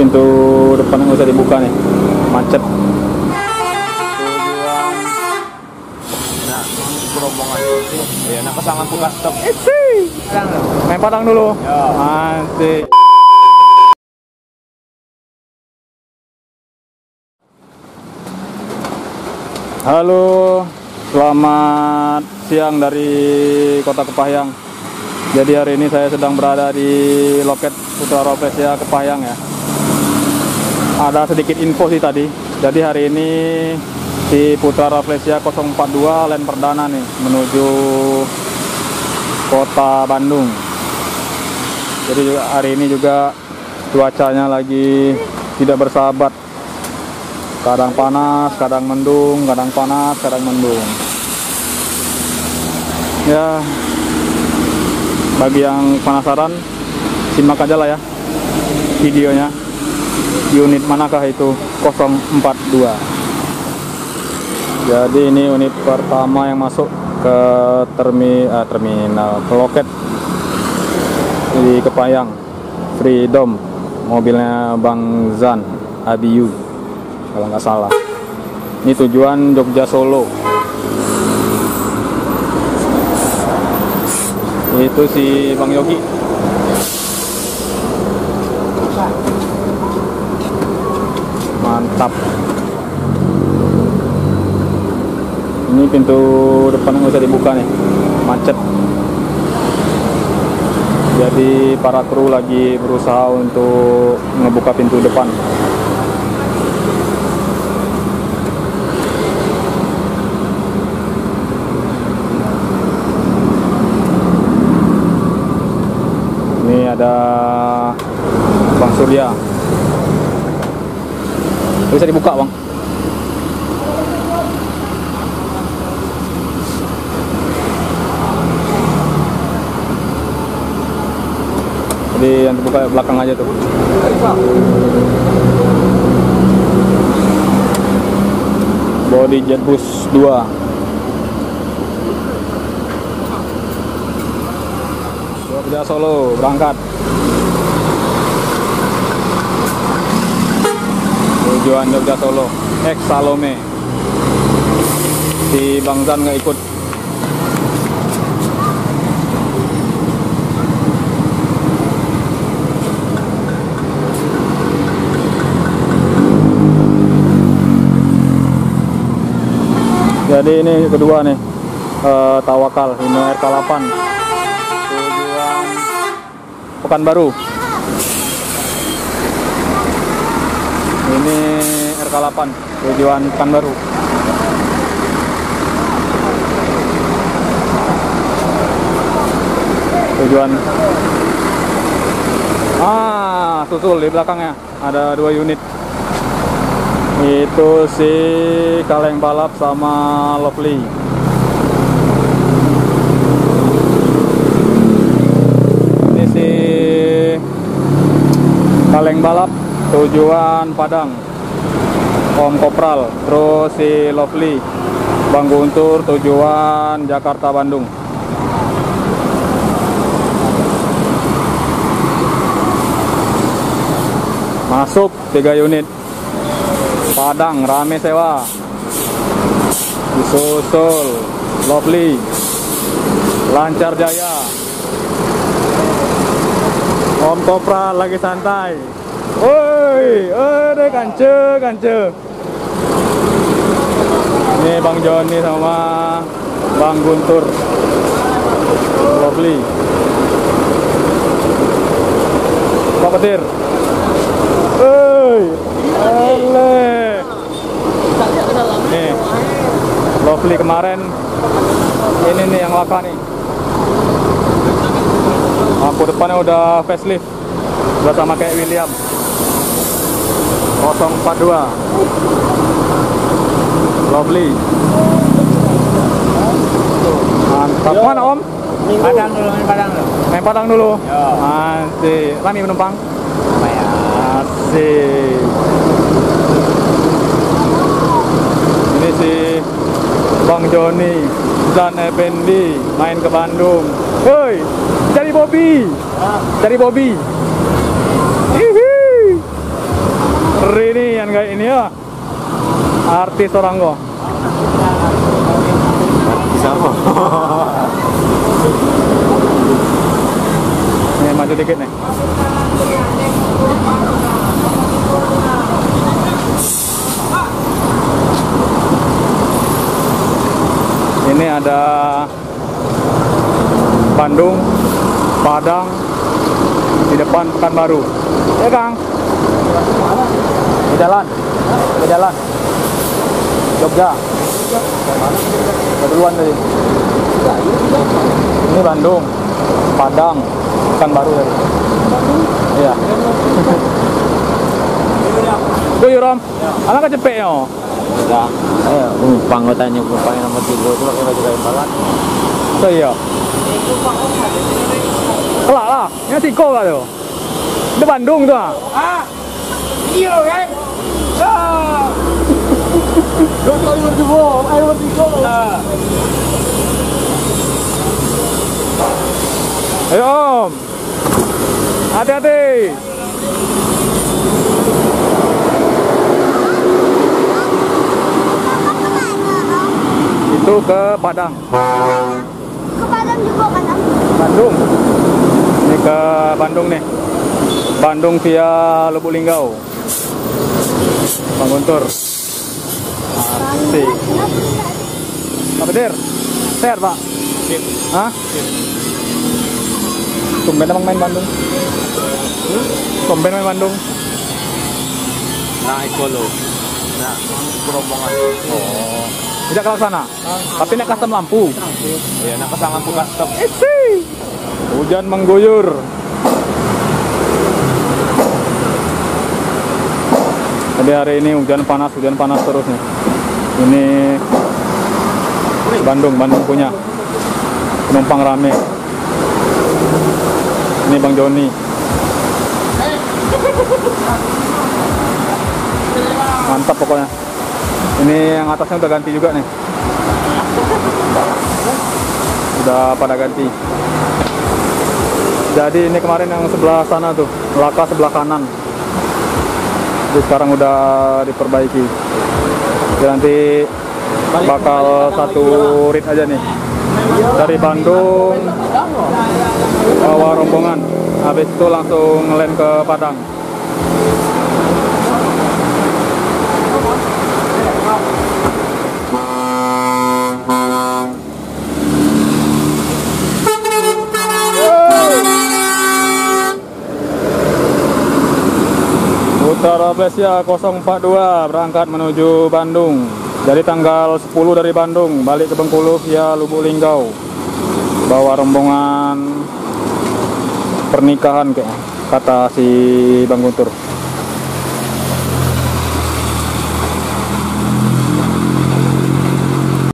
pintu depan nggak usah dibuka nih, macet. Ya, nah pasangan buka stop. Main Padang dulu. Asik. Halo, selamat siang dari Kota Kepahyang. Jadi hari ini saya sedang berada di loket PUTRA RAFFLESIA Kepahyang ya. Ada sedikit info sih tadi. Jadi hari ini di PUTRA RAFFLESIA 042 lane perdana nih menuju Kota Bandung. Jadi hari ini juga cuacanya lagi tidak bersahabat. Kadang panas, kadang mendung, kadang panas, kadang mendung. Ya, bagi yang penasaran, simak aja lah ya videonya. Unit manakah itu? 042. Jadi ini unit pertama yang masuk ke terminal, ke loket di Kepahyang. Freedom, mobilnya Bang Zan Abiyu kalau nggak salah. Ini tujuan Jogja Solo. Itu si Bang Yogi. Mantap. Ini pintu depan nggak usah dibuka nih, macet. Jadi para kru lagi berusaha untuk ngebuka pintu depan. Ada Bang Surya. Bisa dibuka, Bang. Jadi yang dibuka belakang aja tuh. Body Jetbus 2. Jogja Solo berangkat. Tujuan Jogja Solo, ex Salome. Si Bang Zan nggak ikut. Jadi ini kedua nih, Tawakal Hino RK8. Pekanbaru. Ini RK8 tujuan Pekanbaru. Tujuan susul di belakangnya ada dua unit. Itu si Kaleng Balap sama LOVELY. Kaleng Balap tujuan Padang, Om Kopral. Terus si LOVELY Bang Guntur tujuan Jakarta Bandung. Masuk 3 unit Padang rame sewa. Disusul LOVELY Lancar Jaya. Om Kopra lagi santai. Woi, ada kance. Ini Bang Joni sama Bang Guntur. LOVELY. Pak Petir. Woi. Ale. Nih. LOVELY kemarin. Ini nih yang laka nih. Aku depannya udah facelift, udah sama kayak William. 042 LOVELY. Mantap. Mana Om? Main padang dulu. Asik. Rami penumpang. Asik. Ini si Bang Joni dan Effendi main ke Bandung. Woi, cari Bobby. Artis orang kok. Artis apa? Nih maju dikit nih. Ini ada Bandung, Padang, di depan Pekanbaru. Ya Kang? Di jalan. Jogja. Keduluan tadi. Ini Bandung, Padang, Pekanbaru tadi. Iya. Gue Yurom, anak kecepet ya? Enggak. Ayo, panggotanya gue pengen nomor 3 itu pakai baju kain balat. So iya. Kelak lah, ini Siko kah tuh? Itu Bandung tuh ah? Ah, iya kan? Ah, gue tau nomor 2, ayo nomor 3. Ah, ayo Om, hati-hati. Itu ke Padang. Ke Padang juga kan? Bandung. Ini ke Bandung nih. Bandung via Lubulingau. Banguntur. Asik. Pak Bedir. Share Pak. Hah? Tumben emang main Bandung. Tumben main Bandung. Nah, Ekolo. Nah, rombongan. Oh. Tidak ke sana, tapi naik custom lampu. Iya, naik custom lampu custom. Isi. Hujan mengguyur. Jadi hari ini hujan panas terus nih. Ini Bandung punya. Penumpang rame. Ini Bang Joni. Mantap pokoknya. Ini yang atasnya udah ganti juga nih. Udah pada ganti. Jadi ini kemarin yang sebelah sana tuh, laka sebelah kanan. Jadi sekarang udah diperbaiki. Jadi nanti bakal satu rit aja nih. Dari Bandung bawa rombongan. Habis itu langsung ngeland ke Padang. PUTRA RAFFLESIA 042 berangkat menuju Bandung. Jadi tanggal 10 dari Bandung balik ke Bengkulu via Lubulingau. Bawa rombongan pernikahan kata si Bang Guntur.